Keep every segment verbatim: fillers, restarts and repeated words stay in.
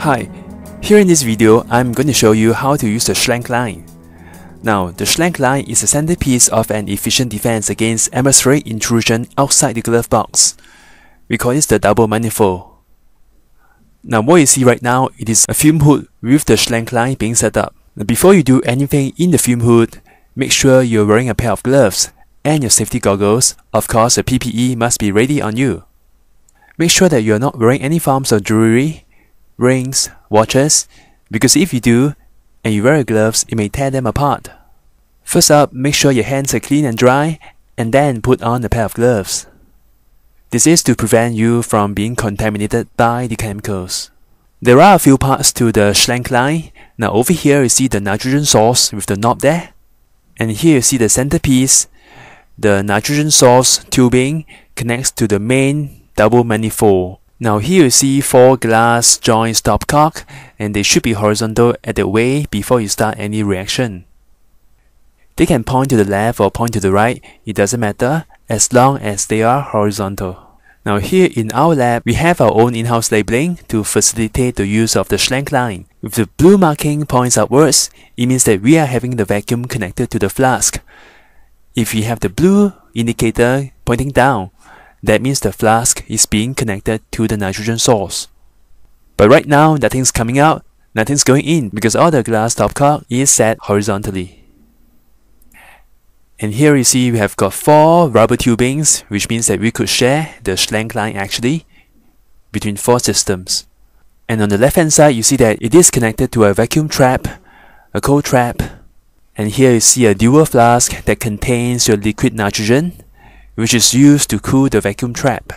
Hi, here in this video I'm going to show you how to use the Schlenk line. Now, the Schlenk line is the centerpiece of an efficient defense against atmospheric intrusion outside the glove box. We call this the double manifold. Now what you see right now, it is a fume hood with the Schlenk line being set up. Now, before you do anything in the fume hood, make sure you're wearing a pair of gloves and your safety goggles. Of course, the P P E must be ready on you. Make sure that you're not wearing any forms of jewelry, rings, watches, because if you do, and you wear your gloves, it may tear them apart. First up, make sure your hands are clean and dry, and then put on a pair of gloves. This is to prevent you from being contaminated by the chemicals. There are a few parts to the Schlenk line. Now over here you see the nitrogen source with the knob there, and here you see the centerpiece. The nitrogen source tubing connects to the main double manifold. Now here you see four glass joints top cock, and they should be horizontal at the way before you start any reaction. They can point to the left or point to the right, it doesn't matter, as long as they are horizontal. Now here in our lab, we have our own in-house labeling to facilitate the use of the Schlenk line. If the blue marking points upwards, it means that we are having the vacuum connected to the flask. If we have the blue indicator pointing down, that means the flask is being connected to the nitrogen source. But right now, nothing's coming out, nothing's going in, because all the glass top cock is set horizontally. And here you see we have got four rubber tubings, which means that we could share the Schlenk line actually between four systems. And on the left hand side, you see that it is connected to a vacuum trap, a cold trap, and here you see a Dewar flask that contains your liquid nitrogen, which is used to cool the vacuum trap.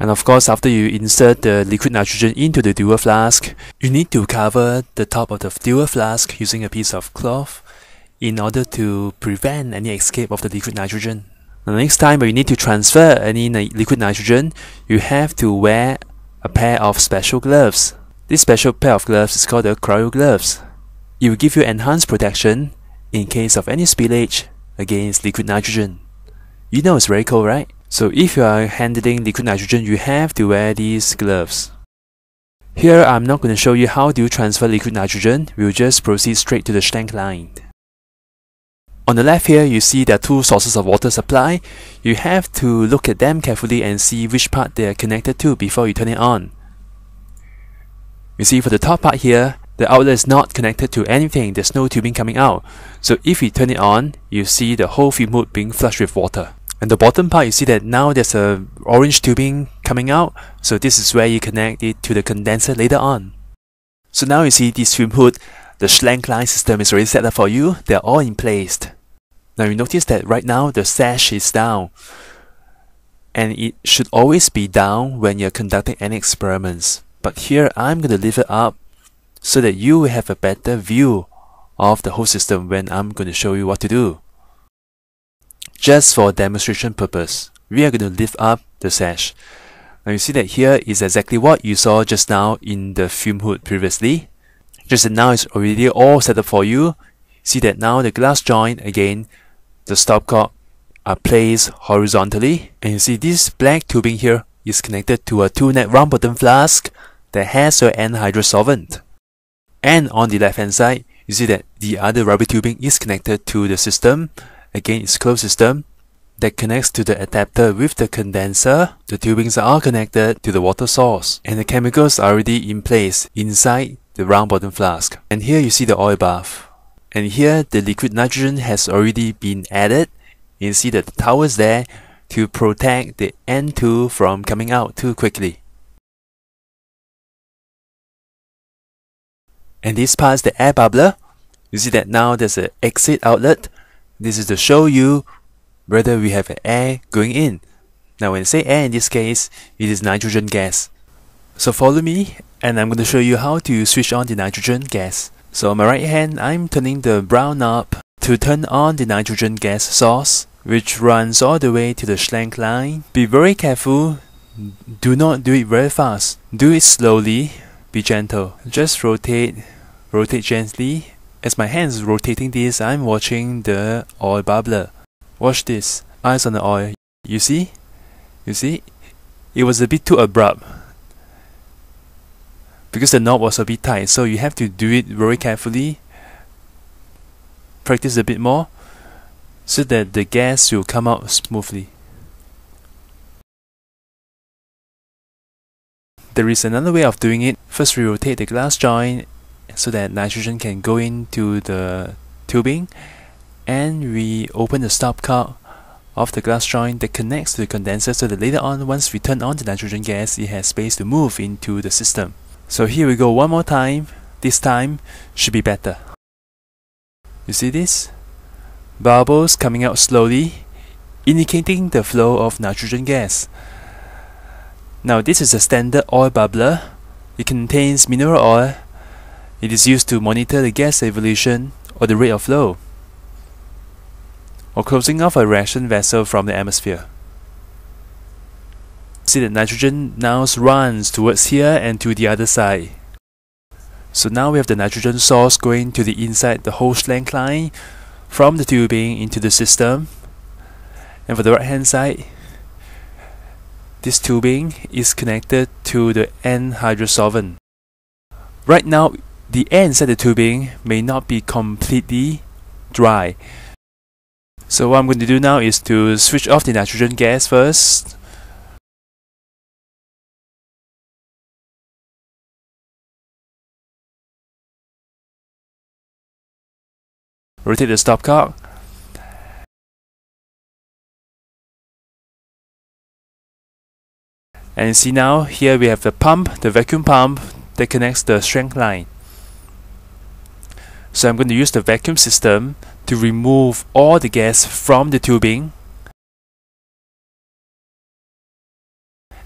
And of course, after you insert the liquid nitrogen into the Dewar flask, you need to cover the top of the Dewar flask using a piece of cloth in order to prevent any escape of the liquid nitrogen. Now, the next time you need to transfer any liquid nitrogen, you have to wear a pair of special gloves. This special pair of gloves is called the cryo gloves. It will give you enhanced protection in case of any spillage against liquid nitrogen. You know it's very cold, right? So if you are handling liquid nitrogen, you have to wear these gloves. Here I'm not going to show you how to transfer liquid nitrogen, we'll just proceed straight to the Schlenk line. On the left here, you see there are two sources of water supply. You have to look at them carefully and see which part they are connected to before you turn it on. You see for the top part here, the outlet is not connected to anything, there's no tubing coming out. So if you turn it on, you see the whole fume hood being flushed with water. And the bottom part, you see that now there's a orange tubing coming out, so this is where you connect it to the condenser later on. So now you see this fume hood, the Schlenk line system is already set up for you, they're all in place. Now you notice that right now the sash is down, and it should always be down when you're conducting any experiments. But here I'm going to leave it up, so that you will have a better view of the whole system when I'm going to show you what to do. Just for demonstration purpose, we are going to lift up the sash. Now you see that here is exactly what you saw just now in the fume hood previously. Just that now it's already all set up for you. See that now the glass joint, again, the stop cock are placed horizontally. And you see this black tubing here is connected to a two-neck round bottom flask that has your N-nitro solvent. And on the left hand side, you see that the other rubber tubing is connected to the system. Again, it's closed system that connects to the adapter with the condenser. The tubings are all connected to the water source, and the chemicals are already in place inside the round bottom flask. And here you see the oil bath. And here the liquid nitrogen has already been added. You see that the towel is there to protect the N two from coming out too quickly. And this part is the air bubbler. You see that now there's an exit outlet. This is to show you whether we have air going in. Now when I say air in this case, it is nitrogen gas. So follow me and I'm going to show you how to switch on the nitrogen gas. So on my right hand, I'm turning the brown knob to turn on the nitrogen gas source, which runs all the way to the Schlenk line. Be very careful. Do not do it very fast. Do it slowly. Be gentle. Just rotate. Rotate gently. As my hand is rotating this, I'm watching the oil bubbler. Watch this. Eyes on the oil. You see? You see? It was a bit too abrupt. because the knob was a bit tight, so you have to do it very carefully. Practice a bit more so that the gas will come out smoothly. There is another way of doing it. First we rotate the glass joint so that nitrogen can go into the tubing, and we open the stop cock of the glass joint that connects to the condenser so that later on, once we turn on the nitrogen gas, it has space to move into the system. So here we go one more time. This time should be better. You see this? Bubbles coming out slowly, indicating the flow of nitrogen gas. Now this is a standard oil bubbler. It contains mineral oil. It is used to monitor the gas evolution or the rate of flow, or closing off a reaction vessel from the atmosphere. See that nitrogen now runs towards here and to the other side. So now we have the nitrogen source going to the inside the whole Schlenk line from the tubing into the system. And for the right hand side, this tubing is connected to the N-nitro solvent. Right now, the air inside the tubing may not be completely dry. So what I'm going to do now is to switch off the nitrogen gas first. Rotate the stop cock. And see now, here we have the pump, the vacuum pump that connects the Schlenk line. So I'm going to use the vacuum system to remove all the gas from the tubing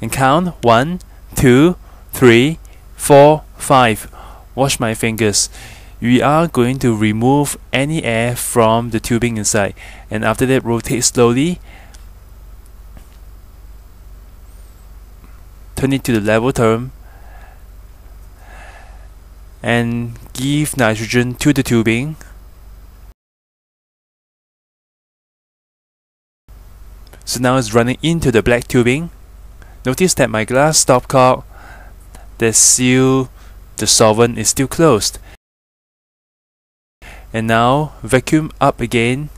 and count one, two, three, four, five. Wash my fingers. We are going to remove any air from the tubing inside, and after that rotate slowly, turn it to the level term and give nitrogen to the tubing. So now it's running into the black tubing. Notice that my glass stop cock that seals the solvent is still closed. And now vacuum up again.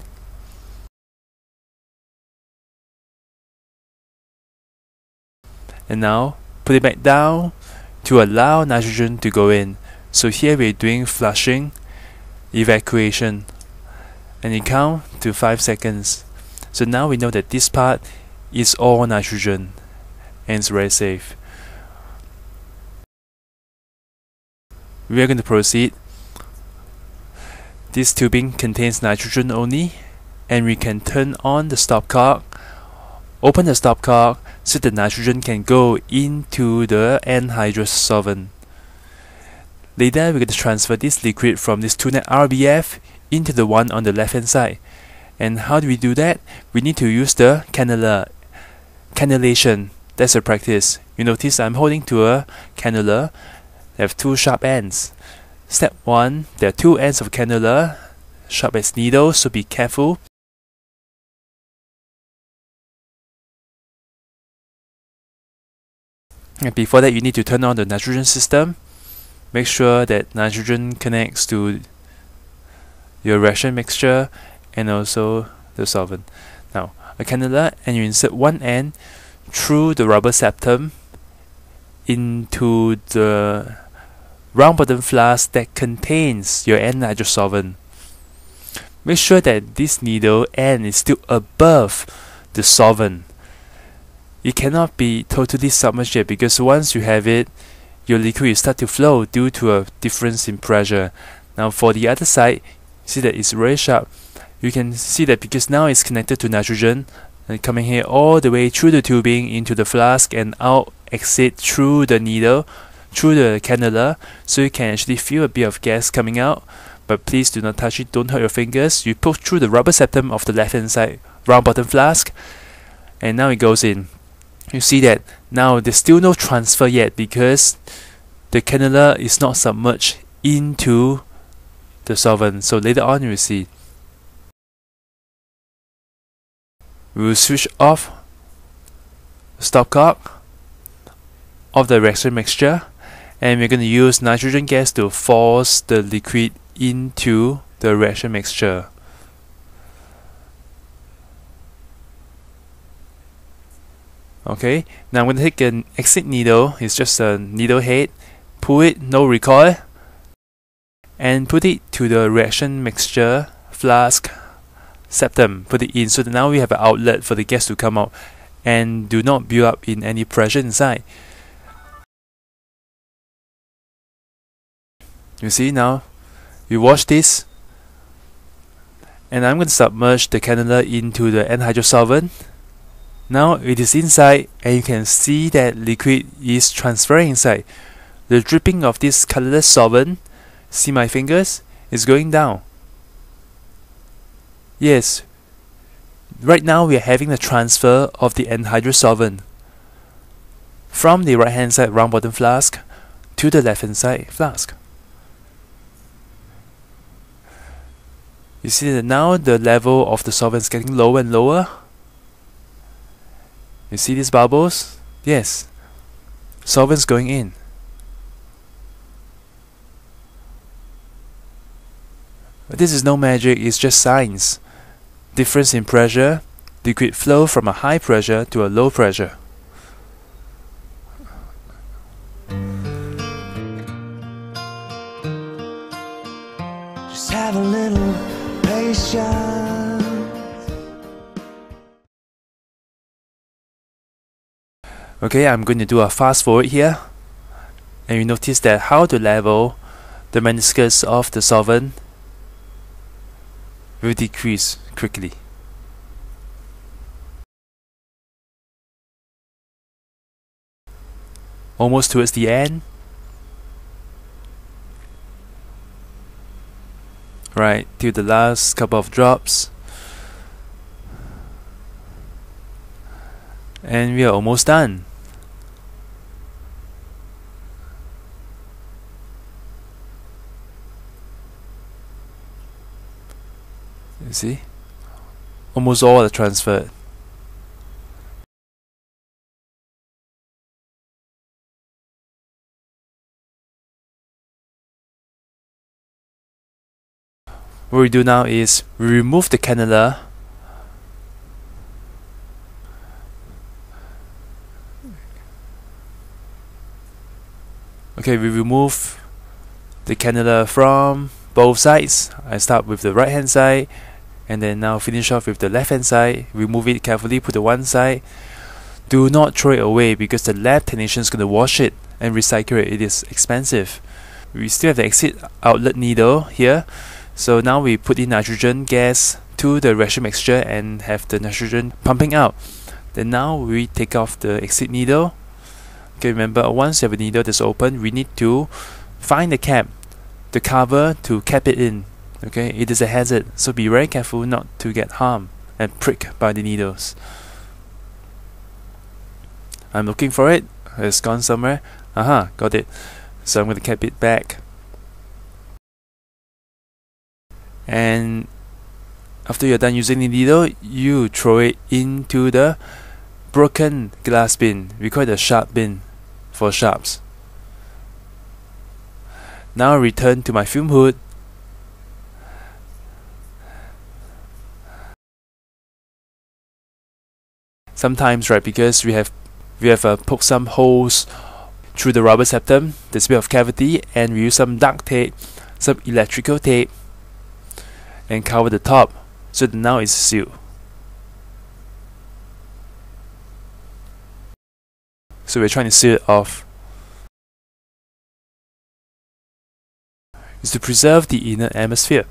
And now put it back down to allow nitrogen to go in. So here we're doing flushing, evacuation. And you count to five seconds. So now we know that this part is all nitrogen and it's very safe. We are going to proceed. This tubing contains nitrogen only, and we can turn on the stop cock, open the stop cock so that nitrogen can go into the N-nitro solvent. Later we're going to transfer this liquid from this two net R B F into the one on the left hand side. And how do we do that? We need to use the cannula, cannulation. That's a practice. You notice I'm holding to a cannula. They have two sharp ends. Step one, there are two ends of cannula, sharp as needles, so be careful. And before that, you need to turn on the nitrogen system. Make sure that nitrogen connects to your ration mixture and also the solvent. Now, a cannula, and you insert one end through the rubber septum into the round bottom flask that contains your N-nitro solvent. Make sure that this needle end is still above the solvent. It cannot be totally submerged yet, because once you have it, your liquid will start to flow due to a difference in pressure. Now for the other side, see that it's very sharp. You can see that because now it's connected to nitrogen and coming here all the way through the tubing into the flask and out exit through the needle, through the cannula, so you can actually feel a bit of gas coming out, but please do not touch it, don't hurt your fingers. You poke through the rubber septum of the left hand side round bottom flask and now it goes in. You see that now there's still no transfer yet because the cannula is not submerged into the solvent, so later on you will see. We will switch off the stopcock of the reaction mixture and we're going to use nitrogen gas to force the liquid into the reaction mixture. Okay, now I'm going to take an exit needle, it's just a needle head, pull it, no recoil, and put it to the reaction mixture flask septum, put it in, so that now we have an outlet for the gas to come out and do not build up in any pressure inside. You see now, you wash this, and I'm going to submerge the cannula into the N-nitro solvent. Now it is inside, and you can see that liquid is transferring inside. The dripping of this colorless solvent, see my fingers, is going down. Yes, right now we are having the transfer of the N-nitro solvent from the right hand side round bottom flask to the left hand side flask. You see that now the level of the solvent is getting lower and lower. You see these bubbles? Yes. Solvent's going in. But this is no magic, it's just science. Difference in pressure, liquid flow from a high pressure to a low pressure. Just have a little patience. Okay, I'm going to do a fast forward here, and you notice that how to level the meniscus of the solvent will decrease quickly. Almost towards the end. Right, till the last couple of drops. And we are almost done. You see, almost all are transferred. What we do now is we remove the cannula. Okay, we remove the cannula from both sides. I start with the right hand side, and then now finish off with the left hand side. Remove it carefully, put it to one side. Do not throw it away because the lab technician is going to wash it and recycle it. It is expensive. We still have the exit outlet needle here. So now we put in nitrogen gas to the reaction mixture and have the nitrogen pumping out. Then now we take off the exit needle. Okay, remember, once you have a needle that's open, we need to find the cap, the cover to cap it in. Okay, it is a hazard, so be very careful not to get harmed and pricked by the needles. I'm looking for it. It's gone somewhere. Aha, got it. So I'm going to cap it back. And after you're done using the needle, you throw it into the broken glass bin. We call it a sharp bin for sharps. Now I return to my film hood. Sometimes, right, because we have we have uh, poked some holes through the rubber septum, there's a bit of cavity, and we use some duct tape, some electrical tape, and cover the top, so that now it's sealed. So we're trying to seal it off. It's to preserve the inner atmosphere.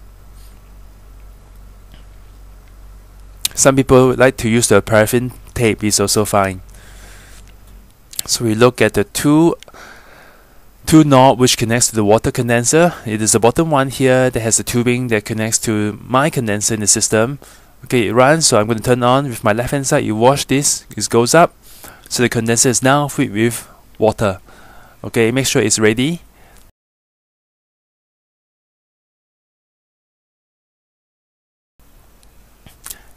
Some people like to use the paraffin tape, it's also fine. So we look at the two two knob which connects to the water condenser. It is the bottom one here that has the tubing that connects to my condenser in the system. Okay, it runs, so I'm going to turn on with my left hand side. You wash this, it goes up. So the condenser is now filled with water. Okay, make sure it's ready.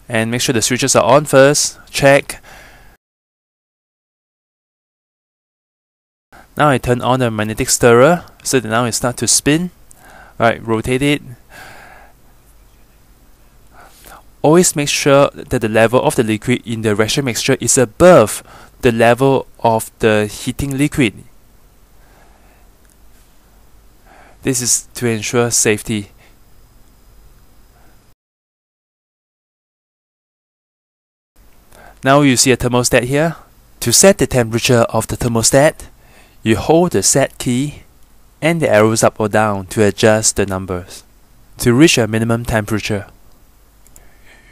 And make sure the switches are on first. Check. Now I turn on the magnetic stirrer, so that now it starts to spin. Alright, rotate it. Always make sure that the level of the liquid in the reaction mixture is above the level of the heating liquid. This is to ensure safety. Now you see a thermostat here. To set the temperature of the thermostat, you hold the set key and the arrows up or down to adjust the numbers to reach a minimum temperature.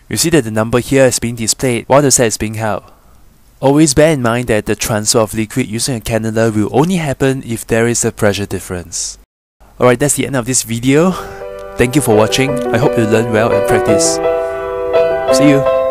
You see that the number here is being displayed while the set is being held. Always bear in mind that the transfer of liquid using a cannula will only happen if there is a pressure difference. Alright, that's the end of this video. Thank you for watching. I hope you learn well and practice. See you!